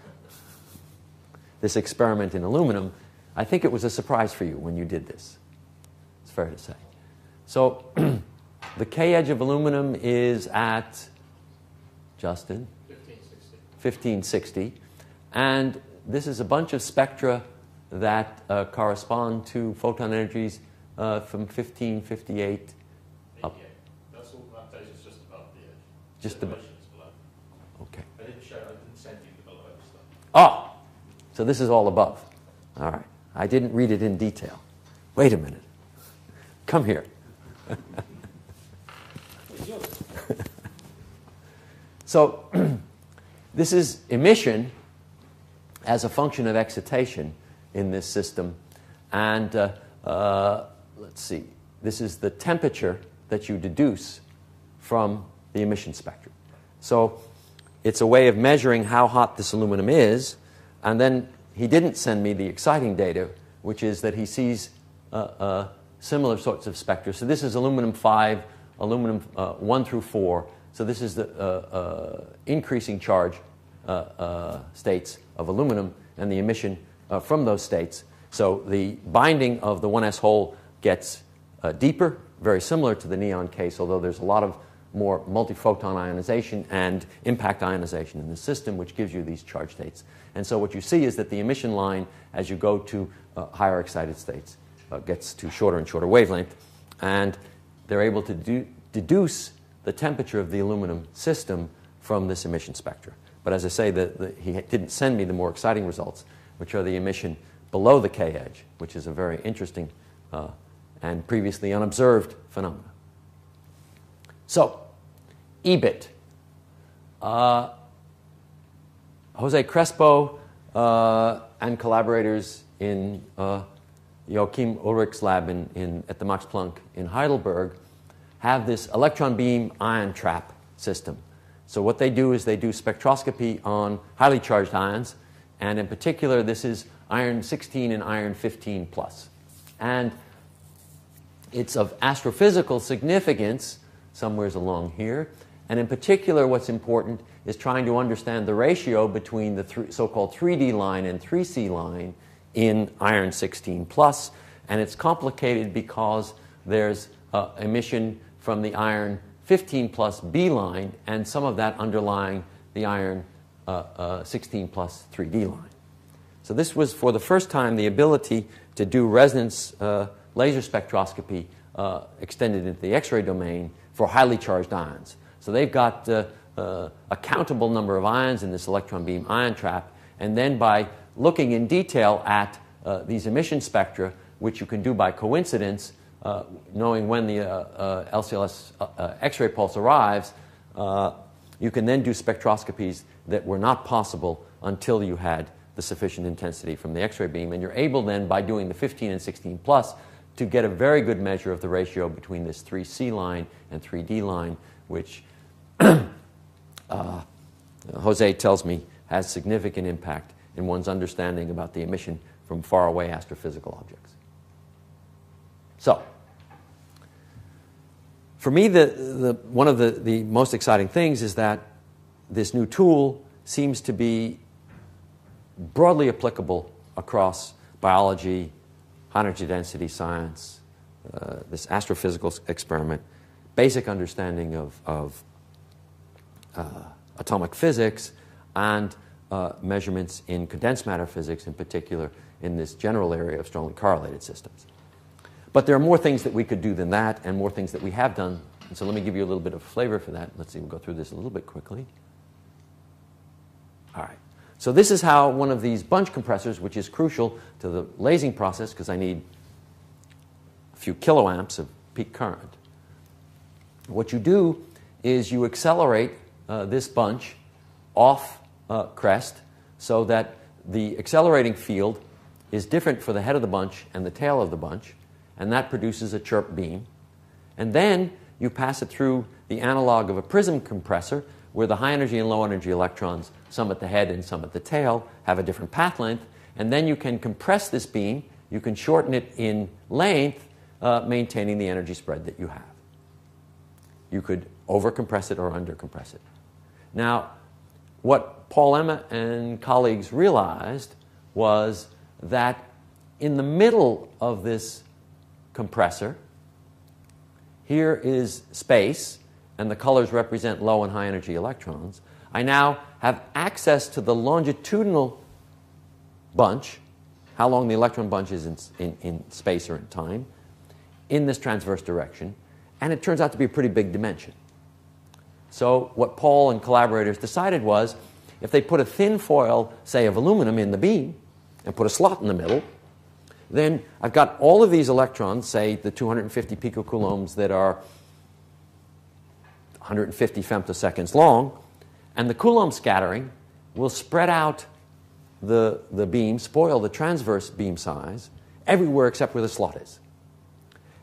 this experiment in aluminum. I think it was a surprise for you when you did this. It's fair to say. So the K-edge of aluminum is at, Justin? 1560. And this is a bunch of spectra that correspond to photon energies from 1558 up. Yeah, that's all that data is just about the edge. Just about. Okay. I didn't send you the below edge stuff. Oh! So this is all above. All right. I didn't read it in detail. Wait a minute. Come here. So this is emission as a function of excitation in this system. And let's see, this is the temperature that you deduce from the emission spectrum. So it's a way of measuring how hot this aluminum is. And then he didn't send me the exciting data, which is that he sees similar sorts of spectra. So this is aluminum 5, aluminum 1 through 4. So this is the increasing charge states of aluminum and the emission from those states. So the binding of the 1s hole gets deeper, very similar to the neon case, although there's a lot of more multi-photon ionization and impact ionization in the system, which gives you these charge states. And so what you see is that the emission line, as you go to higher excited states, gets to shorter and shorter wavelength. And they're able to deduce the temperature of the aluminum system from this emission spectra. But as I say, he didn't send me the more exciting results, which are the emission below the K-edge, which is a very interesting and previously unobserved phenomenon. So, EBIT. Jose Crespo and collaborators in Joachim Ulrich's lab at the Max Planck in Heidelberg have this electron beam ion trap system. So what they do is they do spectroscopy on highly charged ions, and in particular this is iron 16 and iron 15 plus. And it's of astrophysical significance somewheres along here. And in particular what's important is trying to understand the ratio between the so-called 3D line and 3C line in iron 16 plus. And it's complicated because there's emission from the iron 15 plus B line and some of that underlying the iron 16 plus 3D line. So this was for the first time the ability to do resonance laser spectroscopy extended into the X-ray domain for highly charged ions. So they've got a countable number of ions in this electron beam ion trap, and then by looking in detail at these emission spectra, which you can do by coincidence, knowing when the LCLS X-ray pulse arrives, you can then do spectroscopies that were not possible until you had the sufficient intensity from the X-ray beam. And you're able then, by doing the 15 and 16 plus, to get a very good measure of the ratio between this 3C line and 3D line, which Jose tells me has significant impact in one's understanding about the emission from faraway astrophysical objects. So, for me, one of the most exciting things is that this new tool seems to be broadly applicable across biology, high energy density science, this astrophysical experiment, basic understanding of atomic physics, and measurements in condensed matter physics, in particular in this general area of strongly correlated systems. But there are more things that we could do than that, and more things that we have done. And so let me give you a little bit of flavor for that. Let's see, we'll go through this a little bit quickly. All right. So this is how one of these bunch compressors, which is crucial to the lasing process because I need a few kiloamps of peak current. What you do is you accelerate this bunch off crest so that the accelerating field is different for the head of the bunch and the tail of the bunch, and that produces a chirp beam. And then you pass it through the analog of a prism compressor, where the high energy and low energy electrons, some at the head and some at the tail, have a different path length. And then you can compress this beam. You can shorten it in length, maintaining the energy spread that you have. You could overcompress it or undercompress it. Now, what Paul Emma and colleagues realized was that in the middle of this compressor, here is space, and the colors represent low and high energy electrons. I now have access to the longitudinal bunch, how long the electron bunch is in space or in time, in this transverse direction, and it turns out to be a pretty big dimension. So what Paul and collaborators decided was, if they put a thin foil, say, of aluminum in the beam and put a slot in the middle, then I've got all of these electrons, say the 250 picocoulombs that are 150 femtoseconds long, and the Coulomb scattering will spread out the beam, spoil the transverse beam size everywhere except where the slot is.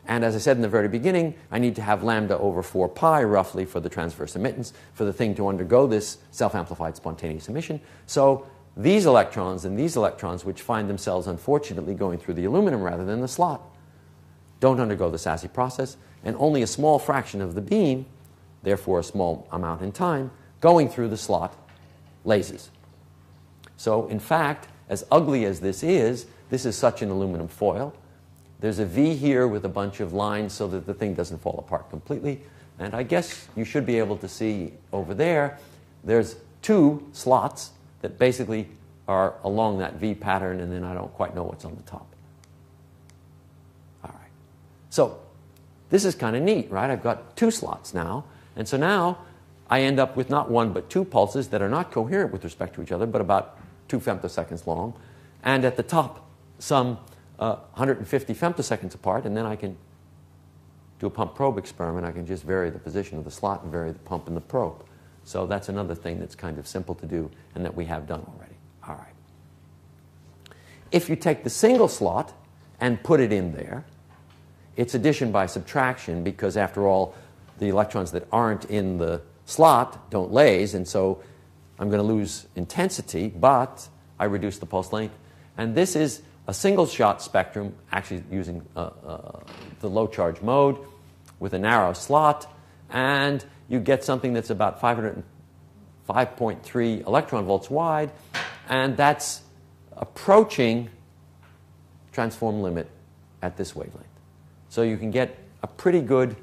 And as I said in the very beginning, I need to have lambda over 4 pi, roughly, for the transverse emittance, for the thing to undergo this self-amplified spontaneous emission. So these electrons and these electrons, which find themselves, unfortunately, going through the aluminum rather than the slot, don't undergo the SASE process, and only a small fraction of the beam, therefore a small amount in time, going through the slot lasers. So, in fact, as ugly as this is such an aluminum foil. There's a V here with a bunch of lines so that the thing doesn't fall apart completely. And I guess you should be able to see over there, there's 2 slots that basically are along that V pattern, and then I don't quite know what's on the top. All right. So this is kind of neat, right? I've got 2 slots now. And so now I end up with not 1 but 2 pulses that are not coherent with respect to each other, but about 2 femtoseconds long. And at the top, some 150 femtoseconds apart, and then I can do a pump probe experiment. I can just vary the position of the slot and vary the pump and the probe. So that's another thing that's kind of simple to do and that we have done already. All right. If you take the single slot and put it in there, it's addition by subtraction because, after all, the electrons that aren't in the slot don't lase, and so I'm going to lose intensity, but I reduce the pulse length. And this is a single-shot spectrum, actually using the low-charge mode with a narrow slot, and you get something that's about 505.3 electron volts wide, and that's approaching transform limit at this wavelength. So you can get a pretty good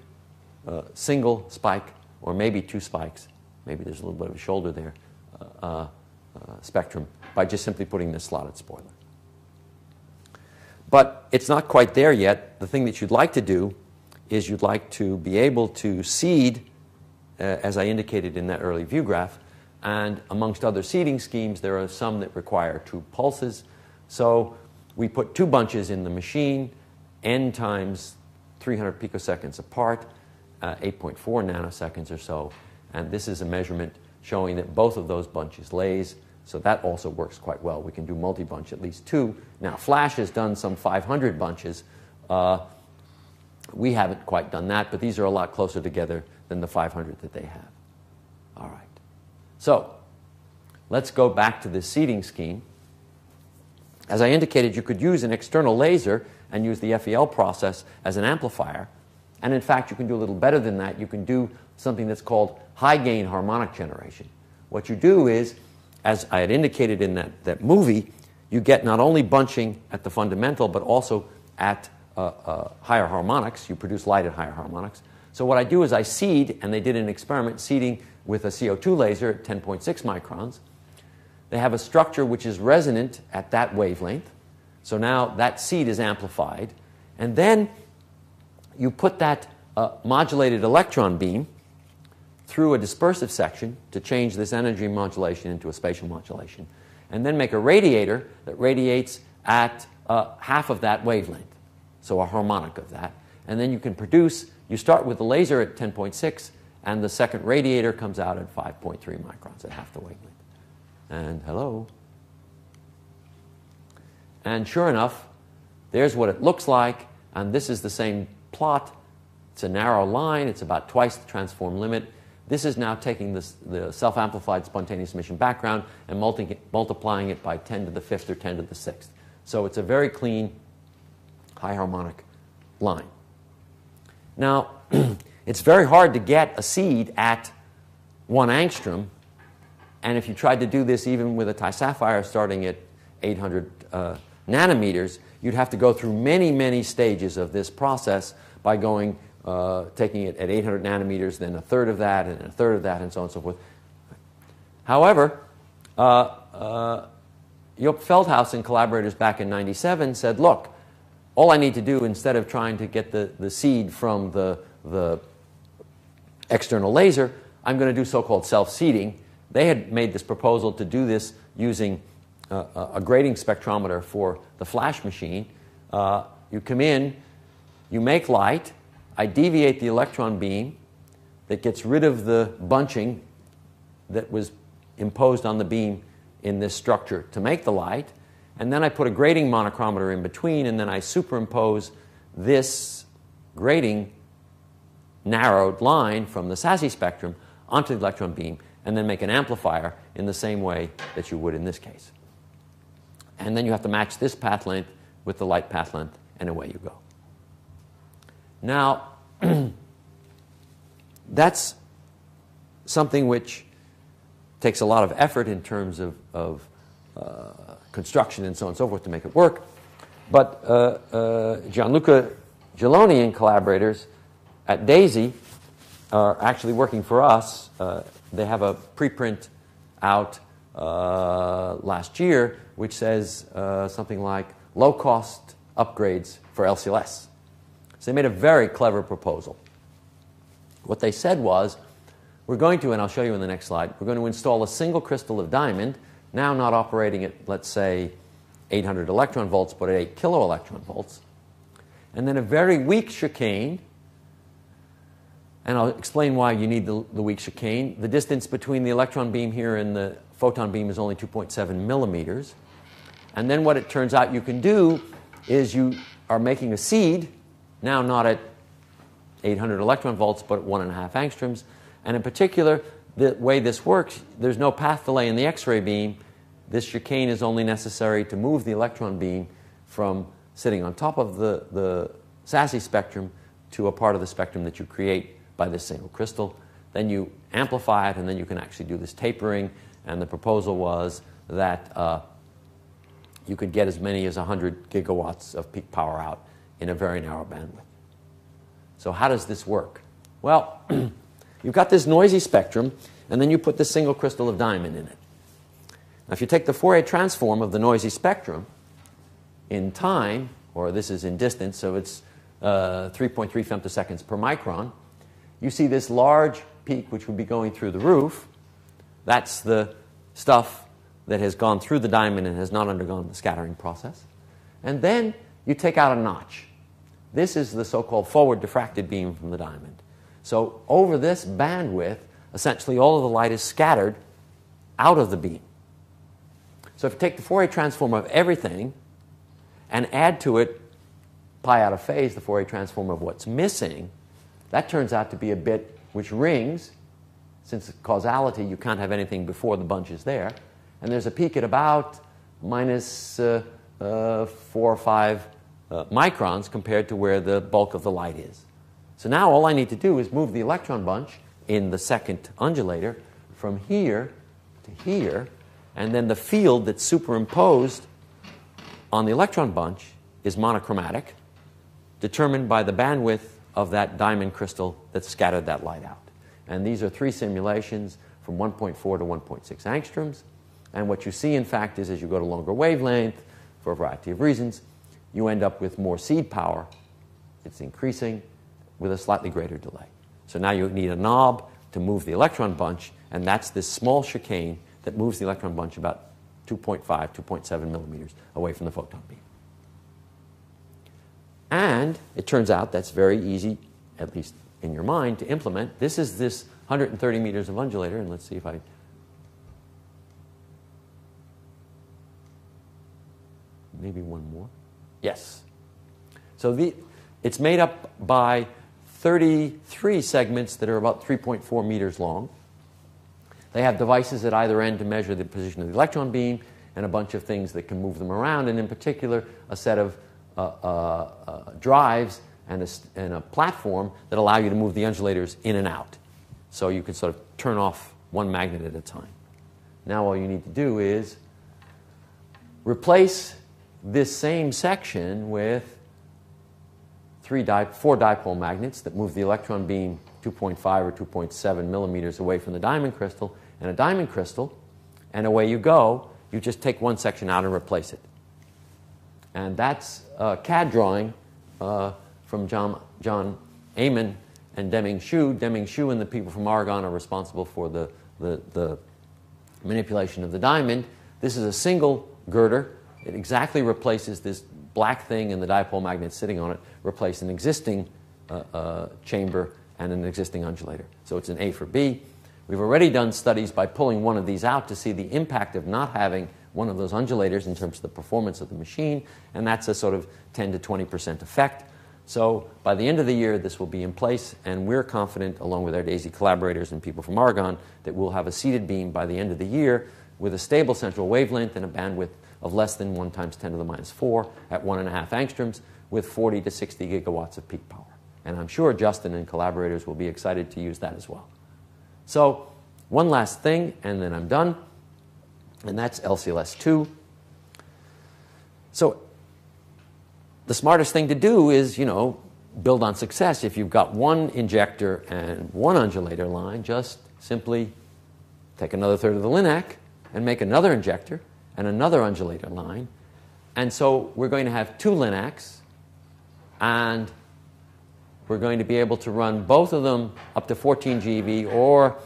single spike, or maybe 2 spikes, maybe there's a little bit of a shoulder there, spectrum, by just simply putting this slotted spoiler. But it's not quite there yet. The thing that you'd like to do is you'd like to be able to seed, as I indicated in that early view graph, and amongst other seeding schemes, there are some that require 2 pulses. So we put 2 bunches in the machine, n times 300 picoseconds apart, 8.4 nanoseconds or so. And this is a measurement showing that both of those bunches lays. So that also works quite well. We can do multi-bunch, at least 2. Now, Flash has done some 500 bunches. We haven't quite done that, but these are a lot closer together than the 500 that they have. All right. So let's go back to this seeding scheme. As I indicated, you could use an external laser and use the FEL process as an amplifier. And in fact, you can do a little better than that. You can do something that's called high-gain harmonic generation. What you do is, as I had indicated in that movie, you get not only bunching at the fundamental, but also at higher harmonics. You produce light at higher harmonics. So what I do is I seed, and they did an experiment seeding with a CO2 laser at 10.6 microns. They have a structure which is resonant at that wavelength. So now that seed is amplified. And then you put that modulated electron beam through a dispersive section to change this energy modulation into a spatial modulation, and then make a radiator that radiates at half of that wavelength, so a harmonic of that. And then you can produce, you start with the laser at 10.6, and the second radiator comes out at 5.3 microns, at half the wavelength. And hello. And sure enough, there's what it looks like, and this is the same plot. It's a narrow line, it's about twice the transform limit. This is now taking the self-amplified spontaneous emission background and multiplying it by 10 to the 5th or 10 to the 6th. So it's a very clean, high harmonic line. Now, it's very hard to get a seed at 1 angstrom. And if you tried to do this even with a tisapphire starting at 800 nanometers, you'd have to go through many, many stages of this process by going taking it at 800 nanometers, then a third of that, and a third of that, and so on and so forth. However, Joop Veldhuis and collaborators back in 97 said, look, all I need to do instead of trying to get the seed from the external laser, I'm going to do so-called self-seeding. They had made this proposal to do this using a grating spectrometer for the Flash machine. You come in, you make light, I deviate the electron beam that gets rid of the bunching that was imposed on the beam in this structure to make the light. And then I put a grating monochromator in between, and then I superimpose this grating narrowed line from the SASE spectrum onto the electron beam, and then make an amplifier in the same way that you would in this case. And then you have to match this path length with the light path length, and away you go. Now, that's something which takes a lot of effort in terms of construction and so on and so forth to make it work. But Gianluca Geloni and collaborators at DAISY are actually working for us. They have a preprint out last year which says something like low-cost upgrades for LCLS. So they made a very clever proposal. What they said was, we're going to, and I'll show you in the next slide, we're going to install a single crystal of diamond, now not operating at, let's say, 800 electron volts, but at 8 kilo electron volts, and then a very weak chicane, and I'll explain why you need the weak chicane. The distance between the electron beam here and the photon beam is only 2.7 millimeters, and then what it turns out you can do is you are making a seed, now not at 800 electron volts, but at 1.5 angstroms, and in particular, the way this works, there's no path delay in the X-ray beam. This chicane is only necessary to move the electron beam from sitting on top of the SASE spectrum to a part of the spectrum that you create by this single crystal. Then you amplify it, and then you can actually do this tapering. And the proposal was that you could get as many as 100 gigawatts of peak power out in a very narrow bandwidth. So how does this work? Well, you've got this noisy spectrum, and then you put this single crystal of diamond in it. Now, if you take the Fourier transform of the noisy spectrum in time, or this is in distance, so it's 3.3 femtoseconds per micron, you see this large peak which would be going through the roof. That's the stuff that has gone through the diamond and has not undergone the scattering process. And then you take out a notch. This is the so-called forward diffracted beam from the diamond. So over this bandwidth, essentially all of the light is scattered out of the beam. So if you take the Fourier transform of everything and add to it pi out of phase, the Fourier transform of what's missing, that turns out to be a bit which rings. Since causality, you can't have anything before the bunch is there. And there's a peak at about minus 4 or 5 microns compared to where the bulk of the light is. So now all I need to do is move the electron bunch in the second undulator from here to here, and then the field that's superimposed on the electron bunch is monochromatic, determined by the bandwidth of that diamond crystal that scattered that light out. And these are 3 simulations from 1.4 to 1.6 angstroms. And what you see, in fact, is as you go to longer wavelength, for a variety of reasons, you end up with more seed power. It's increasing with a slightly greater delay. So now you need a knob to move the electron bunch, and that's this small chicane that moves the electron bunch about 2.5, 2.7 millimeters away from the photon beam. And it turns out that's very easy, at least in your mind, to implement. This is this 130 meters of undulator, and let's see if I... Maybe one more? Yes. So it's made up by 33 segments that are about 3.4 meters long. They have devices at either end to measure the position of the electron beam and a bunch of things that can move them around, and in particular a set of drives and a platform that allow you to move the undulators in and out. So you can sort of turn off one magnet at a time. Now all you need to do is replace this same section with 4 dipole magnets that move the electron beam 2.5 or 2.7 millimeters away from the diamond crystal and a diamond crystal, and away you go. You just take one section out and replace it. And that's a CAD drawing from John Amon and Deming Xu. Deming Xu and the people from Argonne are responsible for the manipulation of the diamond. This is a single girder. It exactly replaces this black thing and the dipole magnet sitting on it, replace an existing chamber and an existing undulator. So it's an A for B. We've already done studies by pulling one of these out to see the impact of not having one of those undulators in terms of the performance of the machine, and that's a sort of 10 to 20% effect. So by the end of the year, this will be in place, and we're confident, along with our DAISY collaborators and people from Argonne, that we'll have a seeded beam by the end of the year with a stable central wavelength and a bandwidth of less than 1 times 10 to the minus 4 at 1.5 angstroms with 40 to 60 gigawatts of peak power. And I'm sure Justin and collaborators will be excited to use that as well. So one last thing, and then I'm done, and that's LCLS2. So the smartest thing to do is, you know, build on success. If you've got one injector and one undulator line, just simply take another third of the LINAC and make another injector and another undulator line. And so we're going to have 2 LINACs, and we're going to be able to run both of them up to 14 GeV, or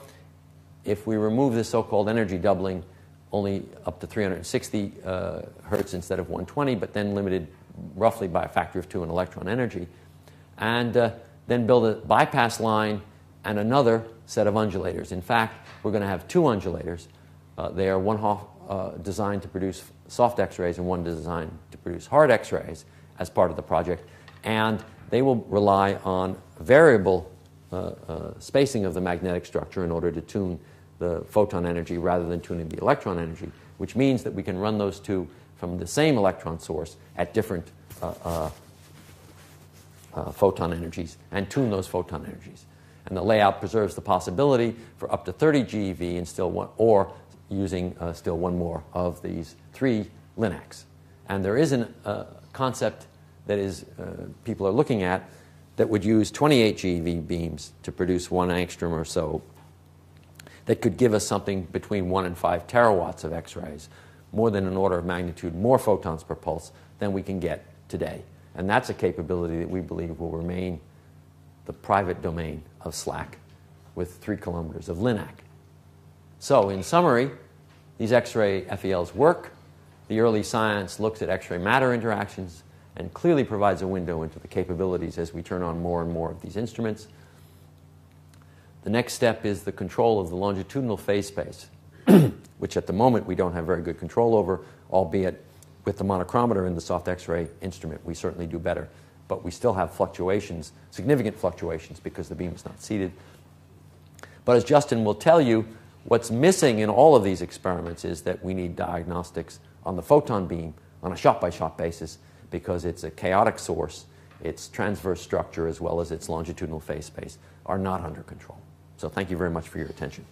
if we remove the so-called energy doubling, only up to 360 hertz instead of 120, but then limited roughly by a factor of 2 in electron energy, and then build a bypass line and another set of undulators. In fact, we're going to have 2 undulators. They are one designed to produce soft X-rays and one designed to produce hard X-rays as part of the project, and they will rely on variable spacing of the magnetic structure in order to tune the photon energy rather than tuning the electron energy, which means that we can run those 2 from the same electron source at different photon energies and tune those photon energies. And the layout preserves the possibility for up to 30 GeV and still one, or using still one more of these 3 LINACs. And there is a concept that is people are looking at that would use 28 GeV beams to produce 1 angstrom or so that could give us something between 1 and 5 terawatts of X-rays, more than an order of magnitude, more photons per pulse than we can get today. And that's a capability that we believe will remain the private domain of SLAC with 3 kilometers of LINAC. So in summary, these X-ray FELs work. The early science looks at X-ray matter interactions and clearly provides a window into the capabilities as we turn on more and more of these instruments. The next step is the control of the longitudinal phase space, which at the moment we don't have very good control over, albeit with the monochromator and the soft X-ray instrument we certainly do better. But we still have fluctuations, significant fluctuations, because the beam is not seated. But as Justin will tell you, what's missing in all of these experiments is that we need diagnostics on the photon beam on a shot-by-shot basis, because it's a chaotic source, its transverse structure as well as its longitudinal phase space are not under control. So thank you very much for your attention.